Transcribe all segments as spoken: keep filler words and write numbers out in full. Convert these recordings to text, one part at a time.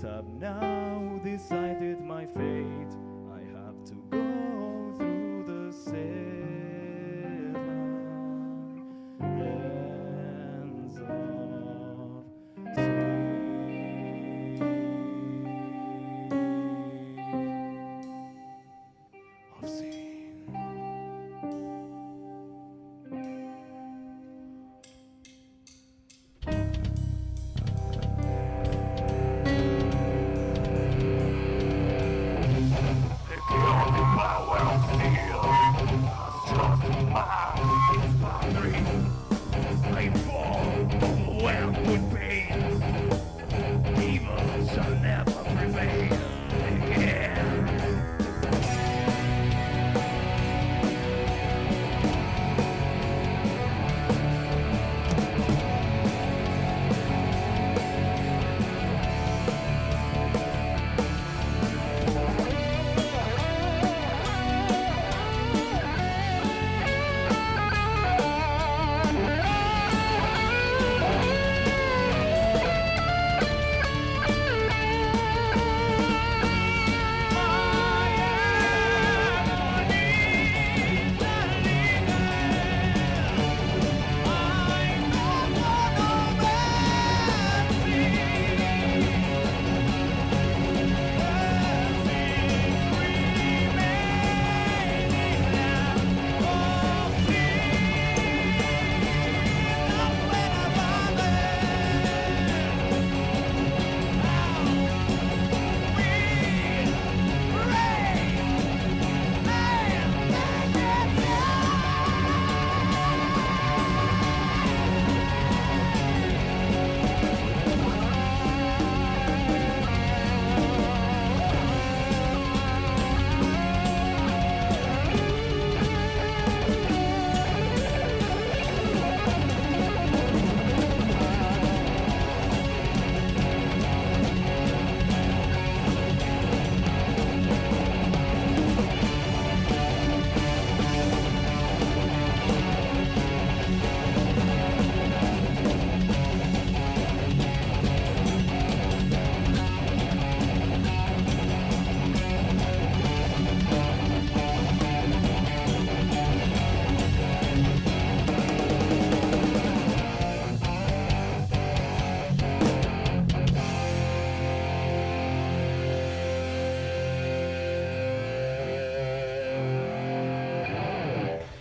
Since I've now decided my fate, I have to go through the seven lands of sin. Of sin.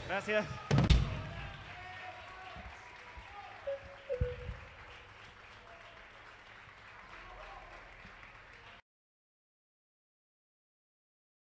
Gracias.